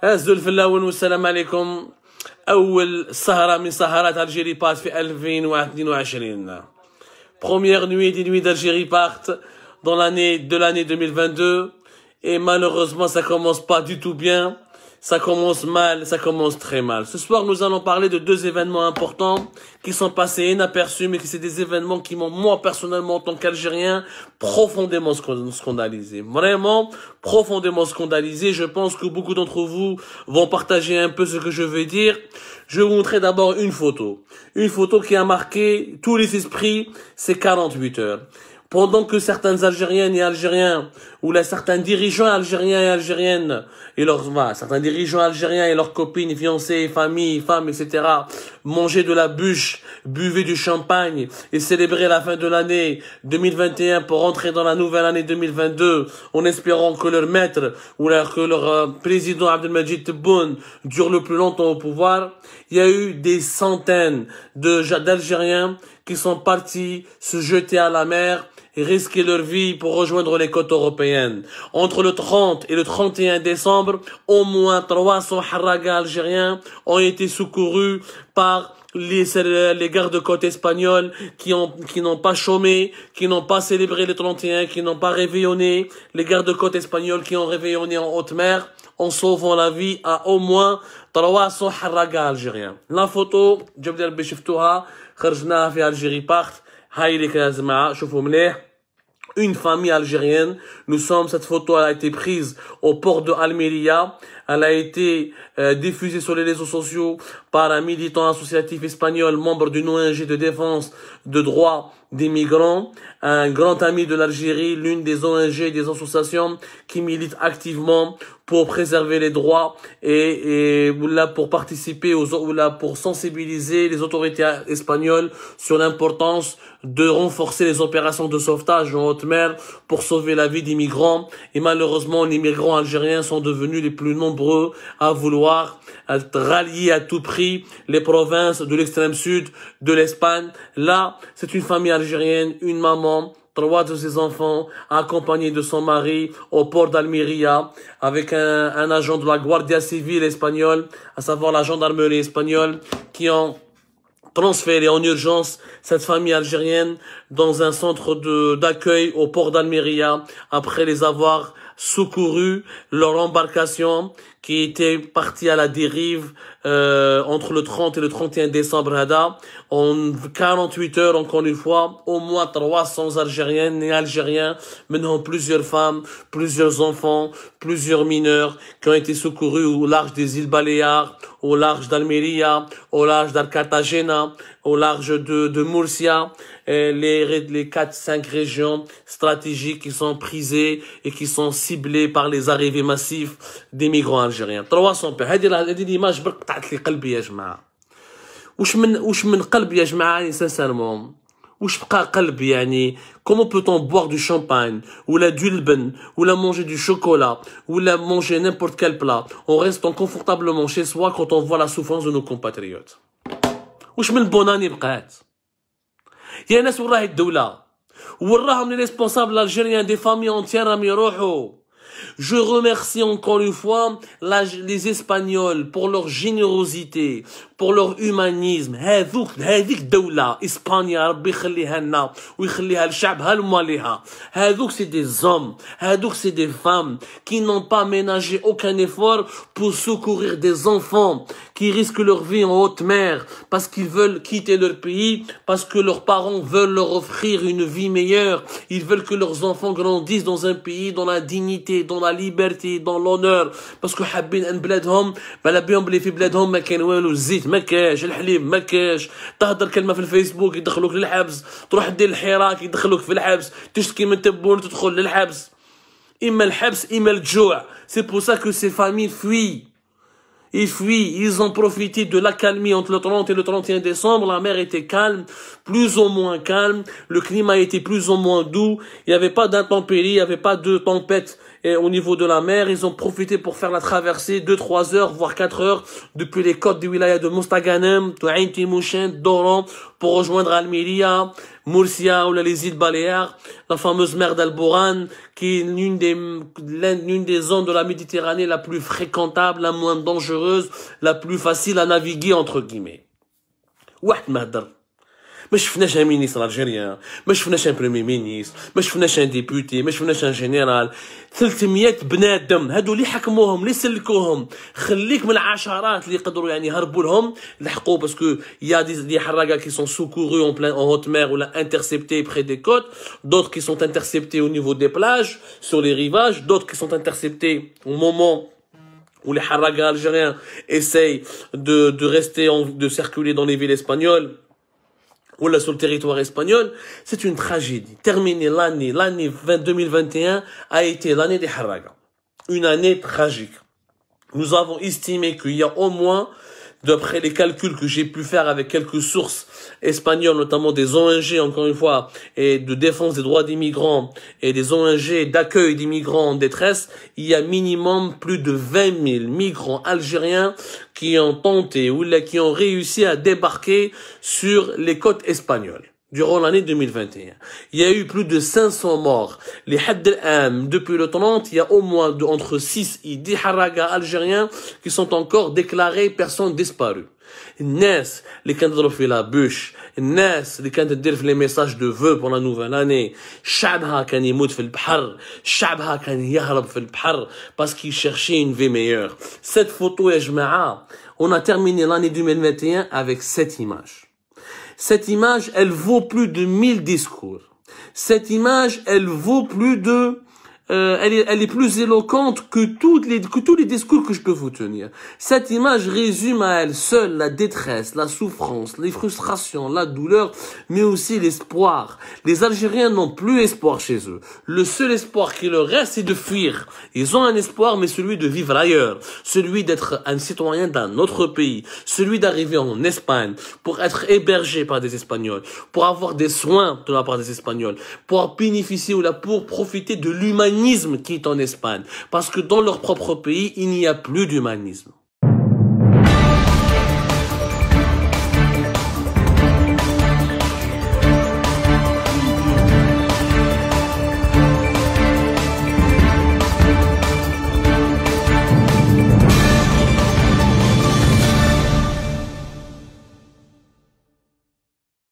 الزلف الاول والسلام عليكم. اول سهره من سهرات الجيري بارت في 2022. Première nuit des nuits d'Algérie partent dans l'année de l'année 2022 et malheureusement ça commence pas du tout bien, ça commence mal, ça commence très mal. Ce soir nous allons parler de deux événements importants qui sont passés inaperçus mais qui c'est des événements qui m'ont moi personnellement en tant qu'Algérien profondément scandalisé. Vraiment profondément scandalisé, je pense que beaucoup d'entre vous vont partager un peu ce que je vais dire. Je vais vous montrer d'abord une photo qui a marqué tous les esprits ces 48 heures. Pendant que certaines Algériennes et Algériens, ou là, certains dirigeants algériens et algériennes, et leurs, bah, certains dirigeants algériens et leurs copines, fiancées, familles, femmes, etc., mangeaient de la bûche, buvaient du champagne, et célébraient la fin de l'année 2021 pour entrer dans la nouvelle année 2022, en espérant que leur maître, ou là, que leur président Abdelmadjid Tebboune dure le plus longtemps au pouvoir, il y a eu des centaines d'Algériens qui sont partis se jeter à la mer, et risquer leur vie pour rejoindre les côtes européennes. Entre le 30 et le 31 décembre, au moins 300 Harragas algériens ont été secourus par les gardes-côtes espagnols qui n'ont pas chômé, qui n'ont pas célébré le 31, qui n'ont pas réveillonné, les gardes-côtes espagnols qui ont réveillonné en haute mer en sauvant la vie à au moins 300 Harragas algériens. La photo, je vais vous dire, خرجناها في Algérie Part. هاي اللي كانت معاه شوفوا مليح. Une famille algérienne, nous sommes, cette photo elle a été prise au port de Almeria, elle a été diffusée sur les réseaux sociaux par un militant associatif espagnol, membre d'une ONG de défense de droits des migrants, un grand ami de l'Algérie, l'une des ONG et des associations qui militent activement pour préserver les droits et là, pour participer aux ou là, pour sensibiliser les autorités espagnoles sur l'importance de renforcer les opérations de sauvetage en haute mer pour sauver la vie des migrants. Et malheureusement, les migrants algériens sont devenus les plus nombreux à vouloir rallier à tout prix les provinces de l'extrême sud de l'Espagne. Là, c'est une famille algérienne, une maman, trois de ses enfants, accompagnés de son mari au port d'Almeria avec un agent de la Guardia Civil espagnole, à savoir la gendarmerie espagnole, qui ont transféré en urgence cette famille algérienne dans un centre d'accueil au port d'Almeria après les avoir secouru leur embarcation qui était partie à la dérive entre le 30 et le 31 décembre Hada. En 48 heures, encore une fois, au moins 300 Algériennes et Algériens, maintenant plusieurs femmes, plusieurs enfants, plusieurs mineurs qui ont été secourus au large des îles Baléares, au large d'Almeria, au large d'Al-Cartagena, au large de Murcia, et les 4-5 régions stratégiques qui sont prisées et qui sont ciblées par les arrivées massives des migrants algériens. 300 paires. هذه l'image قطعت لي قلبي يا جماعة. وش من قلبي يا جماعة يعني sincèrement. وش بقى قلبي يعني. Comment peut-on boire du champagne, ou la du lben, ou la manger du chocolat, ou la manger n'importe quel plat, en restant confortablement chez soi quand on voit la souffrance de nos compatriotes. وش من بوناني بقات. يا ناس وراها الدولة. وراهم les responsables algériens des familles entières راهم يروحوا. Je remercie encore une fois les Espagnols pour leur générosité, pour leur humanisme. هذيك دولة إسبانيا ربي يخليها لنا ويخليها لشعبها الماليها. هذوك c'est des hommes, هذوك c'est des femmes qui n'ont pas ménagé aucun effort pour secourir des enfants qui risquent leur vie en haute mer parce qu'ils veulent quitter leur pays, parce que leurs parents veulent leur offrir une vie meilleure. Ils veulent que leurs enfants grandissent dans un pays dans la dignité, dans la liberté, dans l'honneur, parce que حابين أن بلادهم بلا بيهم بلي في بلادهم ما كان والو الزيت ما كاش الحليب ما كاش تهدر كلمة في الفيسبوك يدخلوك للحبس تروح دير الحراك يدخلوك في الحبس تشتكي من تبون تدخل للحبس إما الحبس إما الجوع. C'est pour ça que ces familles fuient. Ils fuient, ils ont profité de l'accalmie entre le 30 et le 31 décembre, la mer était calme plus ou moins calme, le climat était plus ou moins doux, il n'y avait pas d'intempéries, il n'y avait pas de tempête au niveau de la mer. Ils ont profité pour faire la traversée 2-3 heures, voire 4 heures, depuis les côtes des wilayas de Mostaganem, de Ainti Mouchen, d'Oran, pour rejoindre Almeria, Murcia ou les îles Baléares, la fameuse mer d'Alborane, qui est l'une des zones de la Méditerranée la plus fréquentable, la moins dangereuse, la plus facile à naviguer, entre guillemets. Ouah, madame. ما شفناش ان مينيستر الجيريان، ما شفناش ان بريمي مينيستر، ما شفناش ان ديبوتي، ما شفناش ان جنرال. 300 بنادم هادو اللي حكموهم اللي سلكوهم، خليك من العشرات اللي قدروا يعني هربوا لهم لحقوا باسكو يا دي حراقه كي سون سوكورو اون بلان اون هوت مير ولا انترسيبتي بري دي كوت، دوتر كي سون انترسيبتي او نيفو دي بلاج سور لي ريفاج، دوتر كي سون انترسيبتي او مومون où les Harragas algériens essayent de circuler dans les villes espagnoles ou là sur le territoire espagnol. C'est une tragédie. Terminée l'année, l'année 2021 a été l'année des Harragas. Une année tragique. Nous avons estimé qu'il y a au moins, d'après les calculs que j'ai pu faire avec quelques sources espagnoles, notamment des ONG, encore une fois, et de défense des droits des migrants, et des ONG d'accueil des migrants en détresse, il y a minimum plus de 20 000 migrants algériens qui ont tenté ou qui ont réussi à débarquer sur les côtes espagnoles durant l'année 2021. Il y a eu plus de 500 morts. Les Haddel-Am, depuis le 30, il y a au moins entre 6 et 10 Harragas algériens qui sont encore déclarés personnes disparues. Ness, les candidats fait la bûche. Ness, les candidats fait les messages de vœux pour la nouvelle année. Shabha kan yamout fil bahar. Shabha kan yahrab fil bahar. Parce qu'ils cherchaient une vie meilleure. Cette photo, Ejmaa, on a terminé l'année 2021 avec cette image. Cette image, elle vaut plus de 1000 discours. Cette image, elle vaut plus de... elle est plus éloquente que tous les discours que je peux vous tenir. Cette image résume à elle seule la détresse, la souffrance, les frustrations, la douleur, mais aussi l'espoir. Les Algériens n'ont plus espoir chez eux. Le seul espoir qui leur reste, c'est de fuir. Ils ont un espoir, mais celui de vivre ailleurs. Celui d'être un citoyen d'un autre pays. Celui d'arriver en Espagne pour être hébergé par des Espagnols. Pour avoir des soins de la part des Espagnols. Pour bénéficier ou là pour profiter de l'humanité qui est en Espagne, parce que dans leur propre pays, il n'y a plus d'humanisme.